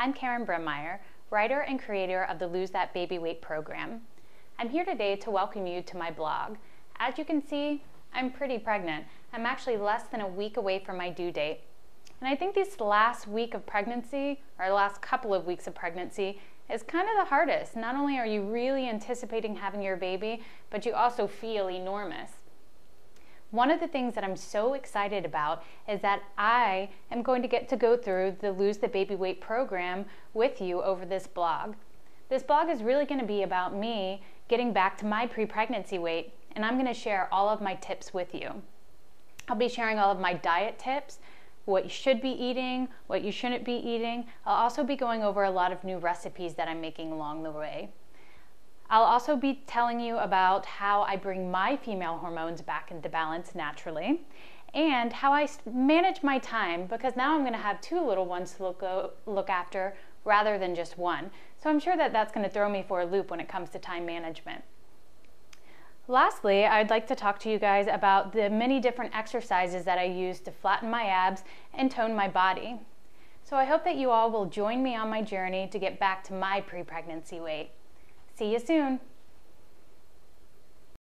I'm Karen Brimmeyer, writer and creator of the Lose That Baby Weight program. I'm here today to welcome you to my blog. As you can see, I'm pretty pregnant. I'm actually less than a week away from my due date. And I think this last week of pregnancy, or last couple of weeks of pregnancy, is kind of the hardest. Not only are you really anticipating having your baby, but you also feel enormous. One of the things that I'm so excited about is that I am going to get to go through the Lose the Baby Weight program with you over this blog. This blog is really going to be about me getting back to my pre-pregnancy weight, and I'm going to share all of my tips with you. I'll be sharing all of my diet tips, what you should be eating, what you shouldn't be eating. I'll also be going over a lot of new recipes that I'm making along the way. I'll also be telling you about how I bring my female hormones back into balance naturally, and how I manage my time, because now I'm going to have two little ones to look after rather than just one. So I'm sure that that's going to throw me for a loop when it comes to time management. Lastly, I'd like to talk to you guys about the many different exercises that I use to flatten my abs and tone my body. So I hope that you all will join me on my journey to get back to my pre-pregnancy weight. See you soon.